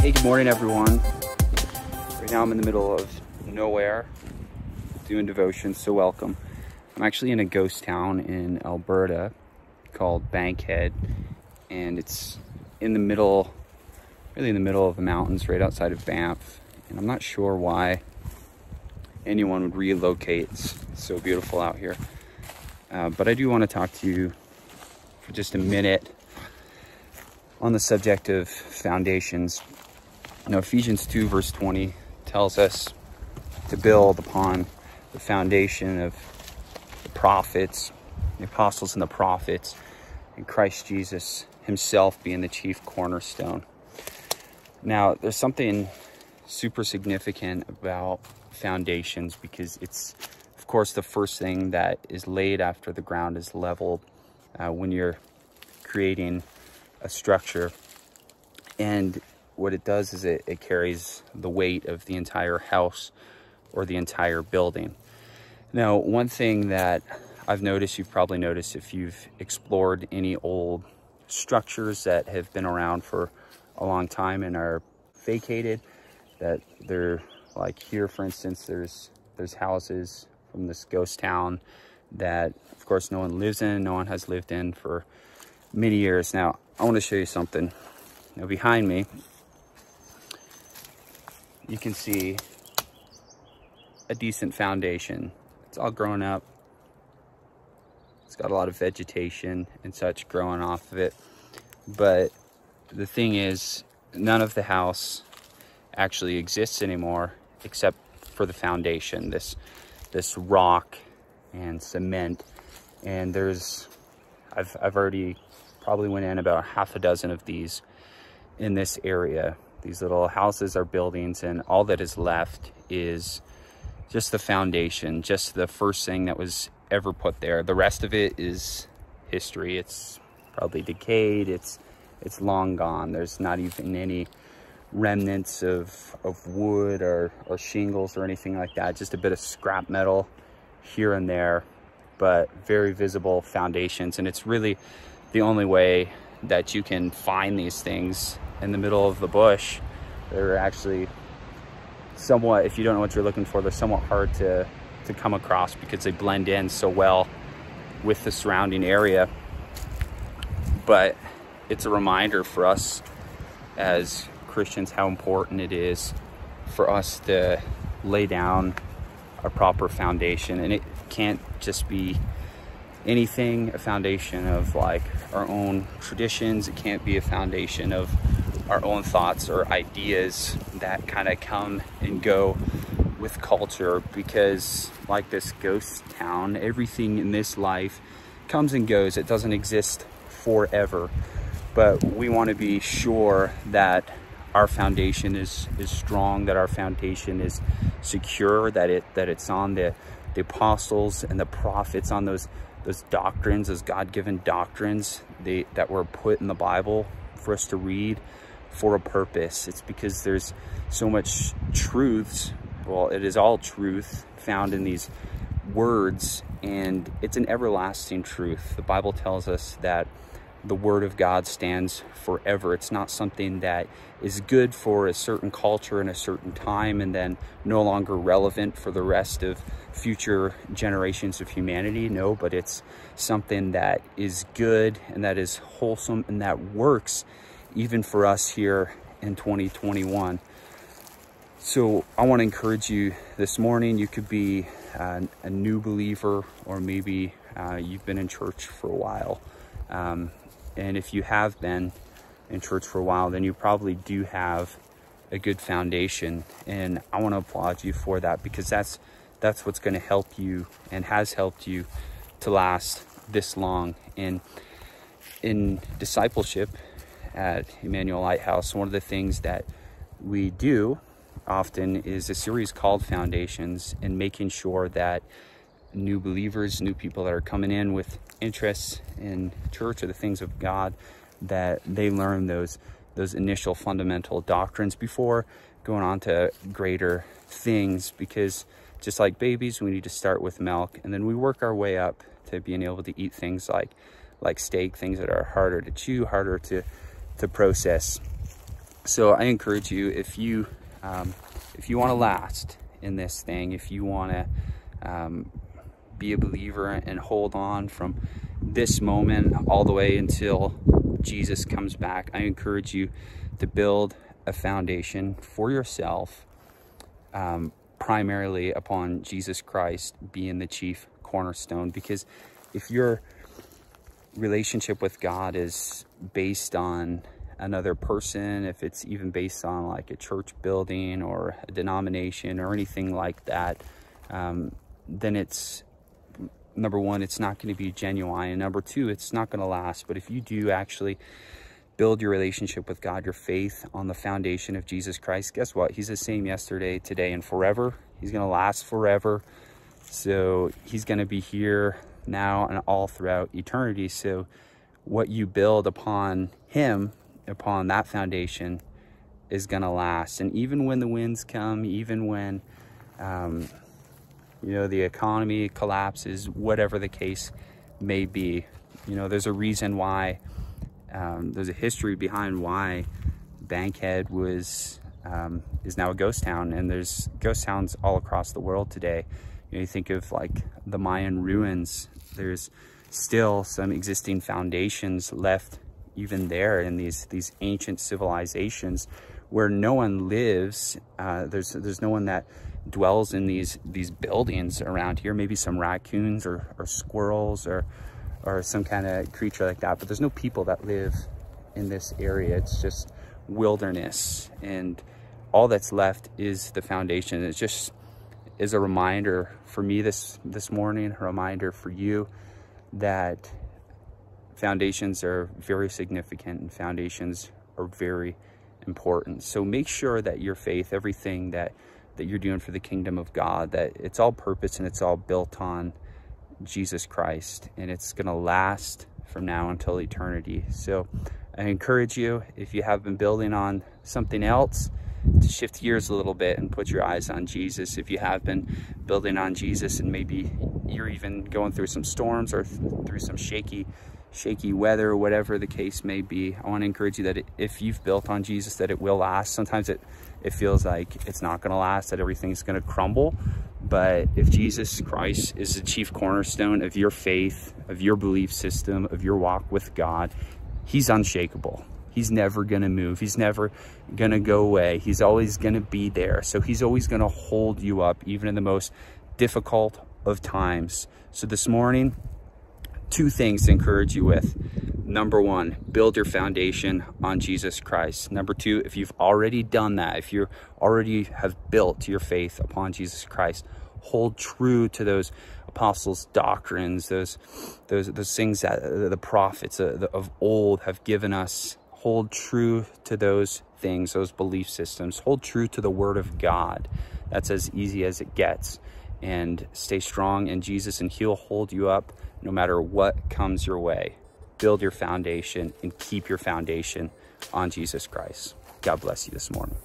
Hey, good morning everyone. Right now I'm in the middle of nowhere doing devotion, so welcome. I'm actually in a ghost town in Alberta called Bankhead, and it's in the middle, really in the middle of the mountains right outside of Banff, and I'm not sure why anyone would relocate. It's so beautiful out here. But I do want to talk to you for just a minute on the subject of foundations. Now, Ephesians 2 verse 20 tells us to build upon the foundation of the prophets, the apostles and the prophets, and Christ Jesus himself being the chief cornerstone. Now, there's something super significant about foundations, because it's, of course, the first thing that is laid after the ground is leveled when you're creating a structure. And what it does is it carries the weight of the entire house or the entire building. Now, one thing that I've noticed, you've probably noticed if you've explored any old structures that have been around for a long time and are vacated, that they're like here, for instance, there's houses from this ghost town that, of course, no one lives in, no one has lived in for many years. Now, I want to show you something. Now, behind me, you can see a decent foundation. It's all grown up. It's got a lot of vegetation and such growing off of it. But the thing is, none of the house actually exists anymore except for the foundation, this rock and cement. And there's, I've already probably went in about half a dozen of these in this area. These little houses are buildings, and all that is left is just the foundation, just the first thing that was ever put there. The rest of it is history. It's probably decayed. It's long gone. There's not even any remnants of wood or shingles or anything like that. Just a bit of scrap metal here and there, but very visible foundations. And it's really the only way that you can find these things in the middle of the bush. They're actually somewhat, if you don't know what you're looking for, they're somewhat hard to come across because they blend in so well with the surrounding area. But it's a reminder for us as Christians how important it is for us to lay down a proper foundation. And it can't just be anything, a foundation of like our own traditions. It can't be a foundation of our own thoughts or ideas that kind of come and go with culture, because like this ghost town, everything in this life comes and goes. It doesn't exist forever. But we want to be sure that our foundation is strong, that our foundation is secure, that it's on the apostles and the prophets, on those doctrines, those God-given doctrines that were put in the Bible for us to read for a purpose. It's because there's so much truths, well, it is all truth found in these words, and it's an everlasting truth. The Bible tells us that the Word of God stands forever. It's not something that is good for a certain culture and a certain time and then no longer relevant for the rest of future generations of humanity. No, but it's something that is good and that is wholesome and that works even for us here in 2021. So I want to encourage you this morning. You could be a new believer, or maybe you've been in church for a while. And if you have been in church for a while, then you probably do have a good foundation. And I want to applaud you for that, because that's what's going to help you and has helped you to last this long. And in discipleship at Emmanuel Lighthouse, one of the things that we do often is a series called Foundations, and making sure that new believers, new people that are coming in with interests in church or the things of God, that they learn those initial fundamental doctrines before going on to greater things. Because Just like babies, we need to start with milk, and then we work our way up to being able to eat things like steak, things that are harder to chew, harder to process. So I encourage you, if you want to last in this thing, if you want to be a believer and hold on from this moment all the way until Jesus comes back, I encourage you to build a foundation for yourself, primarily upon Jesus Christ being the chief cornerstone. Because if your relationship with God is based on another person, if it's even based on like a church building or a denomination or anything like that, then it's, number one, it's not going to be genuine, and number two, it's not going to last. But if you do actually build your relationship with God, your faith on the foundation of Jesus Christ, guess what? He's the same yesterday, today, and forever. He's going to last forever. So he's going to be here now and all throughout eternity. So what you build upon him, upon that foundation, is going to last. And even when the winds come, even when you know, the economy collapses, whatever the case may be, you know, there's a reason why, there's a history behind why Bankhead was, is now a ghost town. And there's ghost towns all across the world today. You know, you think of like the Mayan ruins, there's still some existing foundations left even there in these ancient civilizations where no one lives. There's no one that dwells in these buildings around here. Maybe some raccoons or squirrels or some kind of creature like that, but there's no people that live in this area. It's just wilderness, and all that's left is the foundation. It just is a reminder for me this morning, a reminder for you, that foundations are very significant and foundations are very important. So make sure that your faith, everything that you're doing for the kingdom of God, that it's all purpose and it's all built on Jesus Christ, and it's going to last from now until eternity. So I encourage you, if you have been building on something else, to shift gears a little bit and put your eyes on Jesus. If you have been building on Jesus and maybe you're even going through some storms or through some shaky weather, whatever the case may be, I want to encourage you that if you've built on Jesus, that it will last. Sometimes it feels like it's not going to last, that everything's going to crumble. But if Jesus Christ is the chief cornerstone of your faith, of your belief system, of your walk with God, he's unshakable. He's never going to move. He's never going to go away. He's always going to be there. So he's always going to hold you up, even in the most difficult of times. So this morning, two things to encourage you with. Number one, build your foundation on Jesus Christ. Number two, if you've already done that, if you already have built your faith upon Jesus Christ, hold true to those apostles' doctrines, those things that the prophets of old have given us. Hold true to those things, those belief systems. Hold true to the Word of God. That's as easy as it gets. And stay strong in Jesus, and he'll hold you up no matter what comes your way. Build your foundation and keep your foundation on Jesus Christ. God bless you this morning.